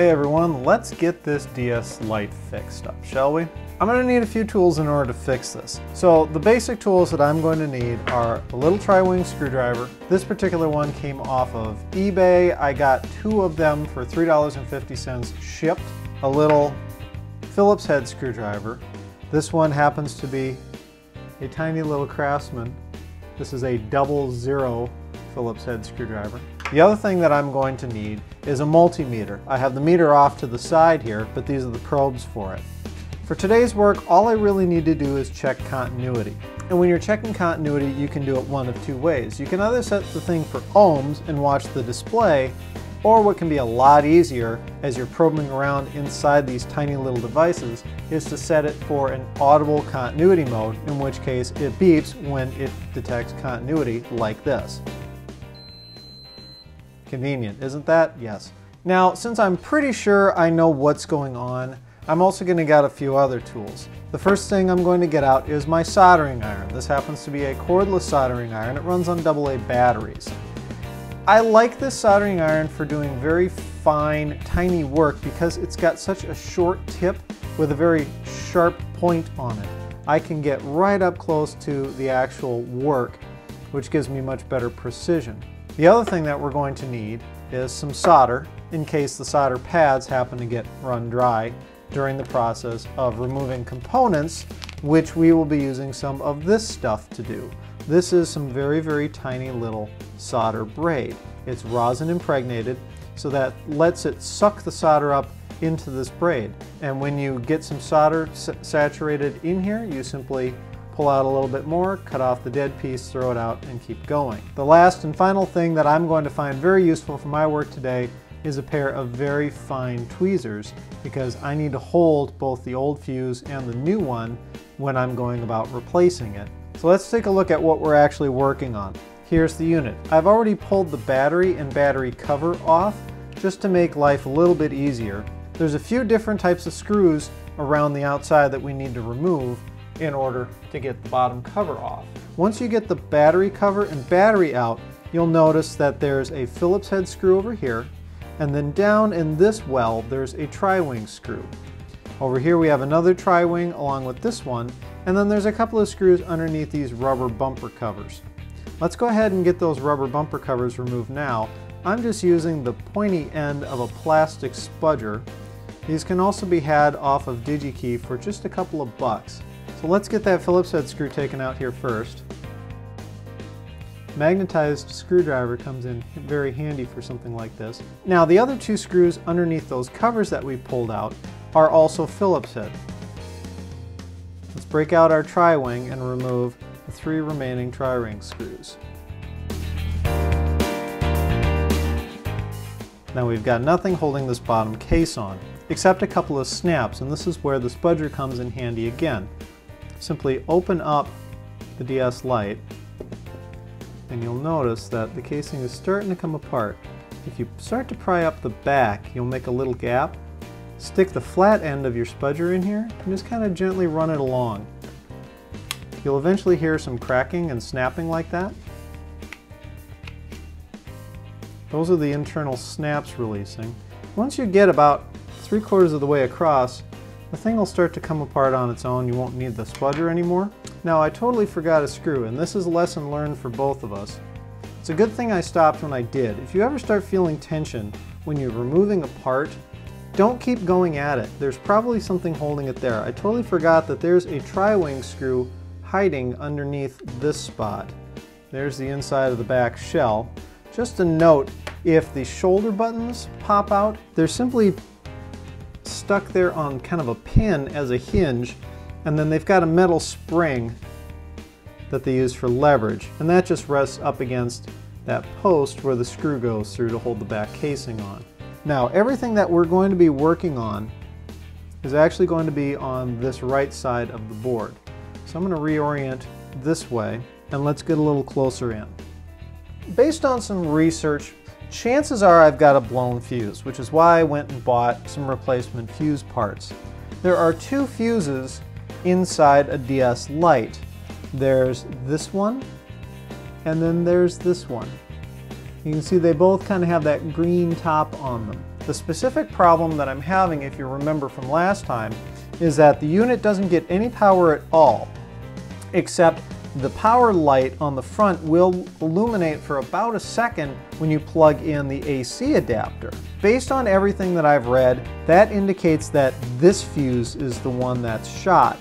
Hey everyone, let's get this DS Lite fixed up, shall we? I'm going to need a few tools in order to fix this. So the basic tools that I'm going to need are a little tri-wing screwdriver. This particular one came off of eBay. I got two of them for $3.50 shipped. A little Phillips head screwdriver. This one happens to be a tiny little Craftsman. This is a 00 Phillips head screwdriver. The other thing that I'm going to need is a multimeter. I have the meter off to the side here, but these are the probes for it. For today's work, all I really need to do is check continuity. And when you're checking continuity, you can do it one of two ways. You can either set the thing for ohms and watch the display, or what can be a lot easier as you're probing around inside these tiny little devices is to set it for an audible continuity mode, in which case it beeps when it detects continuity like this. Convenient, isn't that? Yes. Now, since I'm pretty sure I know what's going on, I'm also going to get a few other tools. The first thing I'm going to get out is my soldering iron. This happens to be a cordless soldering iron. It runs on AA batteries. I like this soldering iron for doing very fine, tiny work because it's got such a short tip with a very sharp point on it. I can get right up close to the actual work, which gives me much better precision. The other thing that we're going to need is some solder in case the solder pads happen to get run dry during the process of removing components, which we will be using some of this stuff to do. This is some very, very tiny little solder braid. It's rosin impregnated, so that lets it suck the solder up into this braid. And when you get some solder saturated in here, you simply pull out a little bit more, cut off the dead piece, throw it out, and keep going. The last and final thing that I'm going to find very useful for my work today is a pair of very fine tweezers, because I need to hold both the old fuse and the new one when I'm going about replacing it. So let's take a look at what we're actually working on. Here's the unit. I've already pulled the battery and battery cover off just to make life a little bit easier. There's a few different types of screws around the outside that we need to remove in order to get the bottom cover off. Once you get the battery cover and battery out, you'll notice that there's a Phillips head screw over here, and then down in this well, there's a tri-wing screw. Over here we have another tri-wing along with this one, and then there's a couple of screws underneath these rubber bumper covers. Let's go ahead and get those rubber bumper covers removed now. I'm just using the pointy end of a plastic spudger. These can also be had off of DigiKey for just a couple of bucks. So let's get that Phillips head screw taken out here first. Magnetized screwdriver comes in very handy for something like this. Now the other two screws underneath those covers that we pulled out are also Phillips head. Let's break out our tri-wing and remove the three remaining tri-wing screws. Now we've got nothing holding this bottom case on, except a couple of snaps, and this is where the spudger comes in handy again. Simply open up the DS Lite and you'll notice that the casing is starting to come apart. If you start to pry up the back, you'll make a little gap. Stick the flat end of your spudger in here and just kind of gently run it along. You'll eventually hear some cracking and snapping like that. Those are the internal snaps releasing. Once you get about 3/4 of the way across, the thing will start to come apart on its own. You won't need the spudger anymore. Now I totally forgot a screw, and this is a lesson learned for both of us. It's a good thing I stopped when I did. If you ever start feeling tension when you're removing a part, don't keep going at it. There's probably something holding it there. I totally forgot that there's a tri-wing screw hiding underneath this spot. There's the inside of the back shell. Just a note, if the shoulder buttons pop out, they're simply stuck there on kind of a pin as a hinge, and then they've got a metal spring that they use for leverage, and that just rests up against that post where the screw goes through to hold the back casing on. Now everything that we're going to be working on is actually going to be on this right side of the board. So I'm going to reorient this way and let's get a little closer in. Based on some research, chances are I've got a blown fuse, which is why I went and bought some replacement fuse parts. There are two fuses inside a DS Lite. There's this one, and then there's this one. You can see they both kind of have that green top on them. The specific problem that I'm having, if you remember from last time, is that the unit doesn't get any power at all, except the power light on the front will illuminate for about a second when you plug in the AC adapter. Based on everything that I've read, that indicates that this fuse is the one that's shot.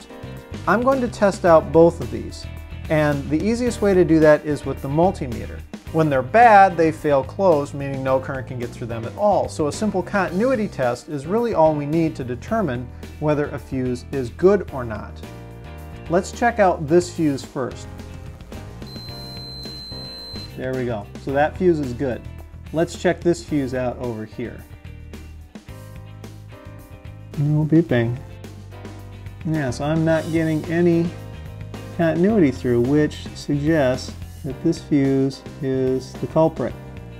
I'm going to test out both of these, and the easiest way to do that is with the multimeter. When they're bad, they fail closed, meaning no current can get through them at all. So a simple continuity test is really all we need to determine whether a fuse is good or not. Let's check out this fuse first. There we go. So that fuse is good. Let's check this fuse out over here. No beeping. Yeah, so I'm not getting any continuity through, which suggests that this fuse is the culprit.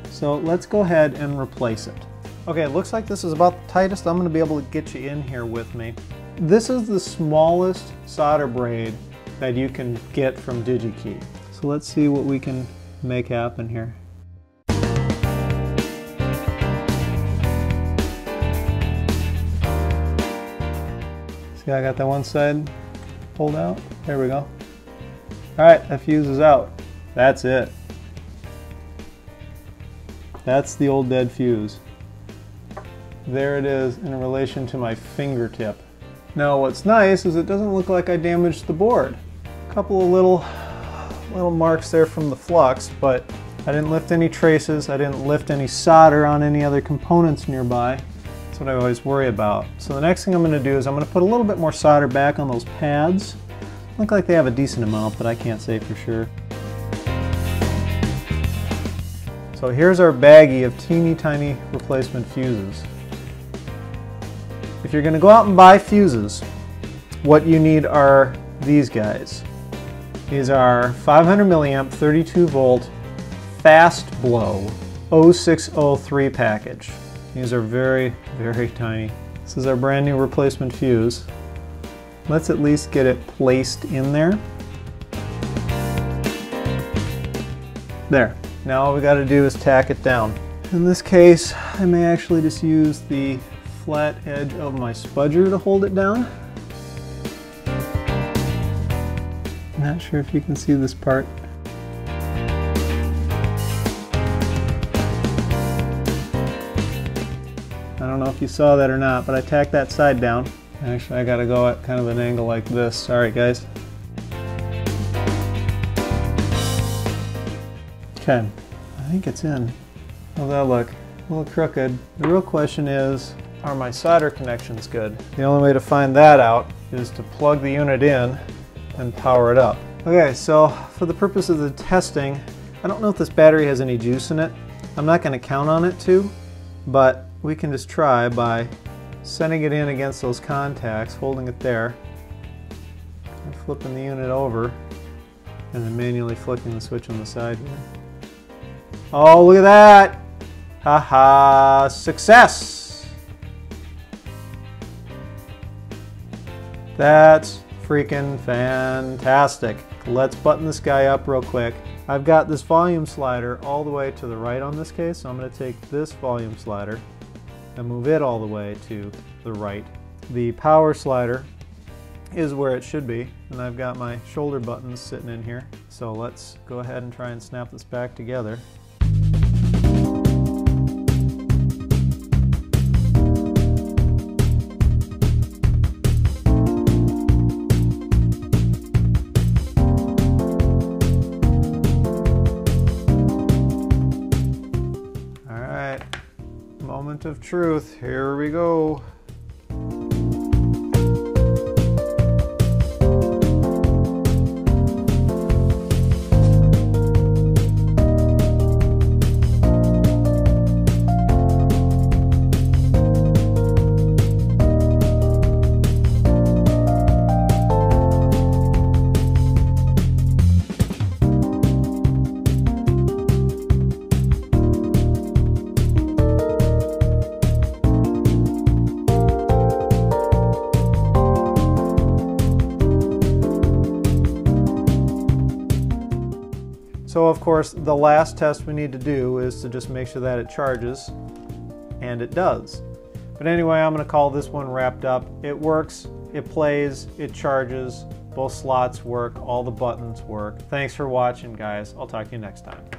So let's go ahead and replace it. Okay, it looks like this is about the tightest I'm going to be able to get you in here with me. This is the smallest solder braid that you can get from DigiKey. So let's see what we can make happen here. See, I got that one side pulled out. There we go. All right, that fuse is out. That's it. That's the old dead fuse. There it is in relation to my fingertip. Now what's nice is it doesn't look like I damaged the board. A couple of little marks there from the flux, but I didn't lift any traces, I didn't lift any solder on any other components nearby. That's what I always worry about. So the next thing I'm going to do is I'm going to put a little bit more solder back on those pads. Look like they have a decent amount, but I can't say for sure. So here's our baggie of teeny tiny replacement fuses. If you're going to go out and buy fuses, what you need are these guys. These are 500 milliamp, 32 volt, fast blow 0603 package. These are very, very tiny. This is our brand new replacement fuse. Let's at least get it placed in there. There. Now all we got to do is tack it down. In this case, I may actually just use the flat edge of my spudger to hold it down. Not sure if you can see this part. I don't know if you saw that or not, but I tacked that side down. Actually, I gotta go at kind of an angle like this. Sorry, guys. Okay, I think it's in. How's that look? A little crooked. The real question is, are my solder connections good? The only way to find that out is to plug the unit in and power it up. Okay, so for the purpose of the testing, I don't know if this battery has any juice in it. I'm not going to count on it to, but we can just try by sending it in against those contacts, holding it there, and flipping the unit over, and then manually flicking the switch on the side here. Oh, look at that! Haha, success! That's freaking fantastic. Let's button this guy up real quick. I've got this volume slider all the way to the right on this case, so I'm going to take this volume slider and move it all the way to the right. The power slider is where it should be, and I've got my shoulder buttons sitting in here. So let's go ahead and try and snap this back together. Moment of truth, here we go. So of course the last test we need to do is to just make sure that it charges. and it does. But anyway, I'm going to call this one wrapped up. It works, it plays, it charges, both slots work, all the buttons work. Thanks for watching, guys. I'll talk to you next time.